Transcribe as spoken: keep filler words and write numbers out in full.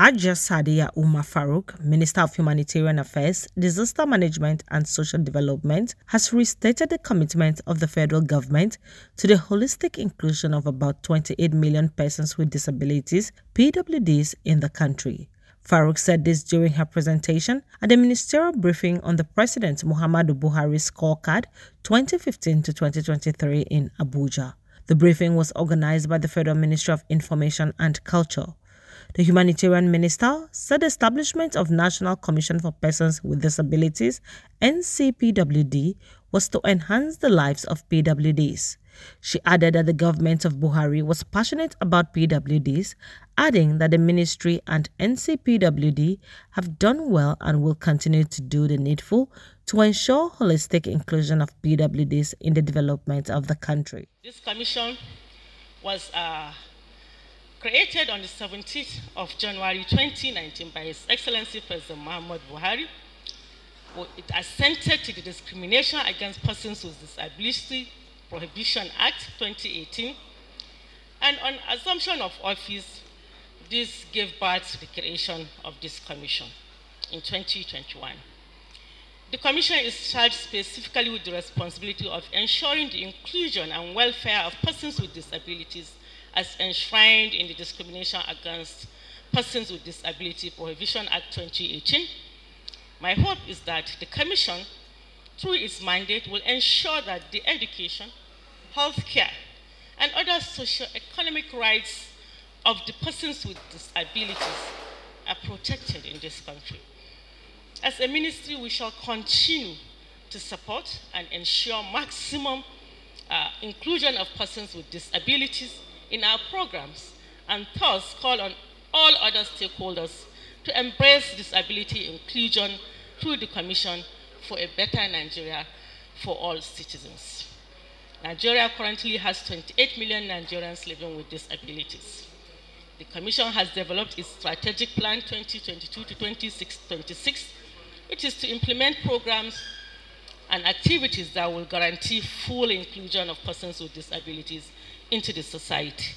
Hajiya Sadiya Umar Farouq, Minister of Humanitarian Affairs, Disaster Management and Social Development, has restated the commitment of the Federal Government to the holistic inclusion of about twenty-eight million persons with disabilities, P W Ds, in the country. Farouq said this during her presentation at the ministerial briefing on the President Muhammadu Buhari scorecard twenty fifteen to twenty twenty-three in Abuja. The briefing was organized by the Federal Ministry of Information and Culture. The humanitarian minister said the establishment of National Commission for Persons with Disabilities, N C P W D, was to enhance the lives of P W Ds. She added that the government of Buhari was passionate about P W Ds, adding that the ministry and N C P W D have done well and will continue to do the needful to ensure holistic inclusion of P W Ds in the development of the country. This commission was uh, created on the seventeenth of January twenty nineteen by His Excellency President Muhammadu Buhari. It assented to the Discrimination Against Persons with Disability Prohibition Act twenty eighteen, and on assumption of office, this gave birth to the creation of this commission in twenty twenty-one. The commission is charged specifically with the responsibility of ensuring the inclusion and welfare of persons with disabilities as enshrined in the Discrimination Against Persons with Disability Prohibition Act twenty eighteen. My hope is that the commission, through its mandate, will ensure that the education, healthcare, and other socio-economic rights of the persons with disabilities are protected in this country. As a ministry, we shall continue to support and ensure maximum uh, inclusion of persons with disabilities in our programs, and thus call on all other stakeholders to embrace disability inclusion through the commission for a better Nigeria for all citizens. Nigeria currently has twenty-eight million Nigerians living with disabilities. The Commission has developed its strategic plan twenty twenty-two to twenty twenty-six, which is to implement programs and activities that will guarantee full inclusion of persons with disabilities into the society.